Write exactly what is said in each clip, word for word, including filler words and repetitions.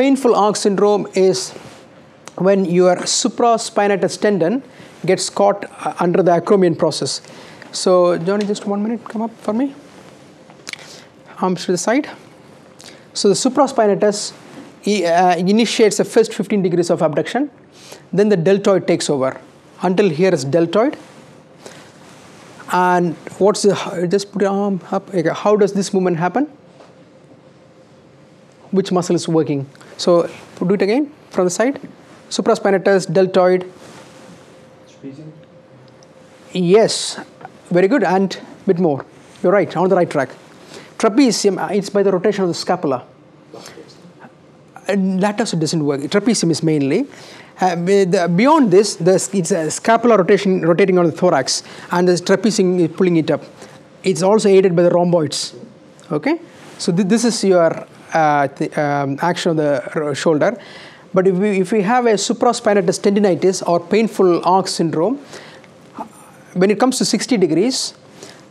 Painful arc syndrome is when your supraspinatus tendon gets caught under the acromion process. So, Johnny, just one minute, come up for me. Arms to the side. So, the supraspinatus uh, initiates the first fifteen degrees of abduction. Then the deltoid takes over. Until here is deltoid. And what's the, just put your arm up. How does this movement happen? Which muscle is working? So, do it again from the side. Supraspinatus, deltoid. Trapezium. Yes, very good, and a bit more. You're right, on the right track. Trapezium, it's by the rotation of the scapula. Latus doesn't work. Trapezium is mainly. Uh, the, beyond this, the, it's a scapular rotation rotating on the thorax, and the trapezium is pulling it up. It's also aided by the rhomboids. Okay, so th this is your uh, um, action of the shoulder. But if we, if we have a supraspinatus tendinitis or painful arc syndrome, when it comes to sixty degrees,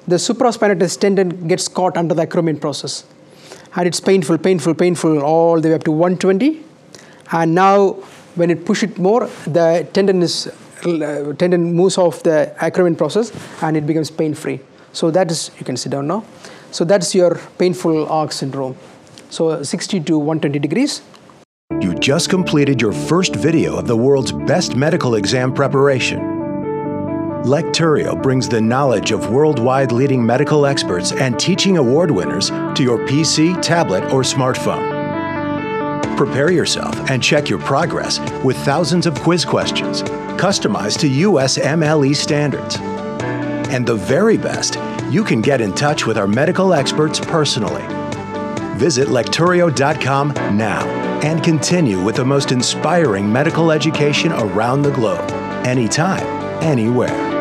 the supraspinatus tendon gets caught under the acromion process. And it's painful, painful, painful all the way up to one twenty. And now when it pushes it more, the tendon, is, uh, tendon moves off the acromion process and it becomes pain-free. So that is, you can sit down now. So that's your painful arc syndrome. So sixty to one twenty degrees. You just completed your first video of the world's best medical exam preparation. Lecturio brings the knowledge of worldwide leading medical experts and teaching award winners to your P C, tablet, or smartphone. Prepare yourself and check your progress with thousands of quiz questions customized to U S M L E standards. And the very best, you can get in touch with our medical experts personally. Visit lecturio dot com now and continue with the most inspiring medical education around the globe, anytime, anywhere.